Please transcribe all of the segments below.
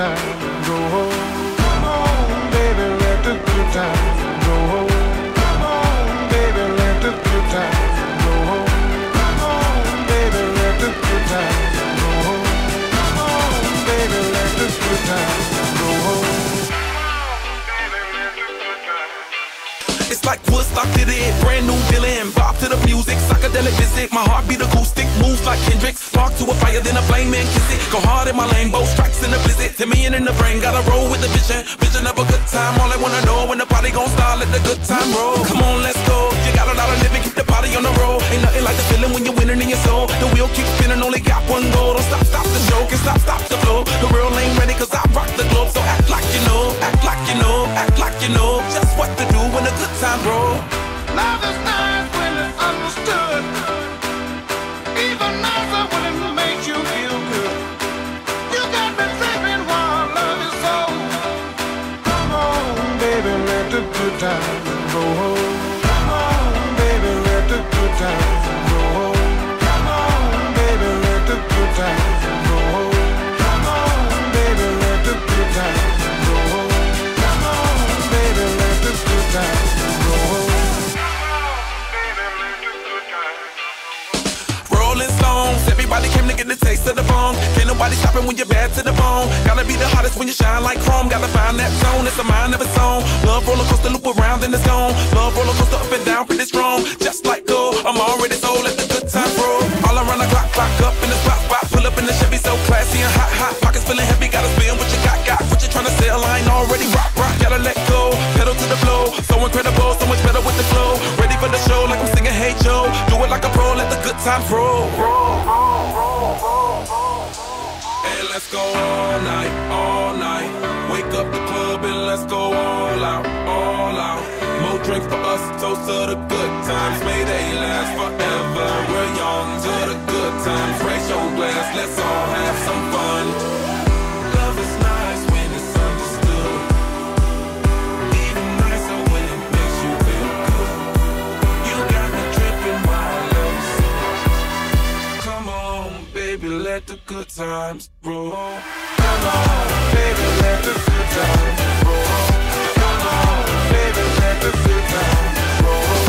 time go home. Come on, baby, let the good times go home. Come on, baby, let the good times go home. Come on, baby, let the good times go home. Come on, baby, let the good times go home. It's like Woodstock did it, brand new Dylan, bop to the music, psychedelic visit. My heartbeat acoustic, moves like Kendrick's. Spark to a fire, then a flame and kiss it. Go hard in my lane, both strikes in the blizzard. 10 million in the brain, gotta roll with the vision. Vision of a good time, all I wanna know. When the party gon' start, let the good time roll. Come on, let's go, you got a lot of living, keep the body on the road. Ain't nothing like the feeling when you're winning in your soul. The wheel keeps spinning, only got one goal. Don't stop, stop the joke, and stop, stop the flow. The world ain't ready, cause I rock the globe. So act like you know, act like you know, act like you know. Just what to do when the good time roll. Love is nice when it's understood. Even nicer when it makes you feel good. You got me tripping while love is old. Come on, baby, let the good times go home. Come on, baby, let the good times go home. Come on, baby, let the good times go home. Come on, baby, let the good times go home. Come on, baby, let the good times go home. Everybody came to get the taste of the bomb. Can't nobody stopping when you're bad to the bone. Gotta be the hottest when you shine like chrome. Gotta find that zone, it's a mind of its own. Love roller coaster, loop around in the zone. Love roller coaster, up and down, pretty strong. Just like gold, I'm already sold. Let the good time roll. All around the clock, clock up in the spot, spot. Pull up in the Chevy, so classy and hot, hot. Pockets feeling heavy, gotta spin what you got. What you tryna sell, I ain't already rock, rock. Gotta let go, pedal to the flow. So incredible, so much better with the flow. Ready for the show, like I'm singing Hey Joe. Do it like a pro, let the good times roll. Hey, let's go all night, all night. Wake up the club and let's go all out, all out. More drinks for us, toast to the good times. May they last forever. We're young to the good times. Raise your glass, let's all have some fun. Love is nice when it's understood. Even nicer when it makes you feel good. You got me tripping while I'm so. Come on, baby, let the good times roll. Come on, baby, let the good times roll. Come on, baby, let the good times roll.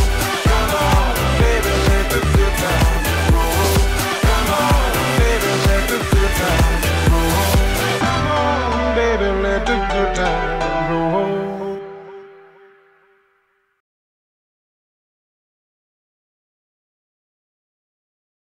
Come on, baby, let the good times roll. Come on, baby, let the good times roll. Come on, baby, let the good times roll.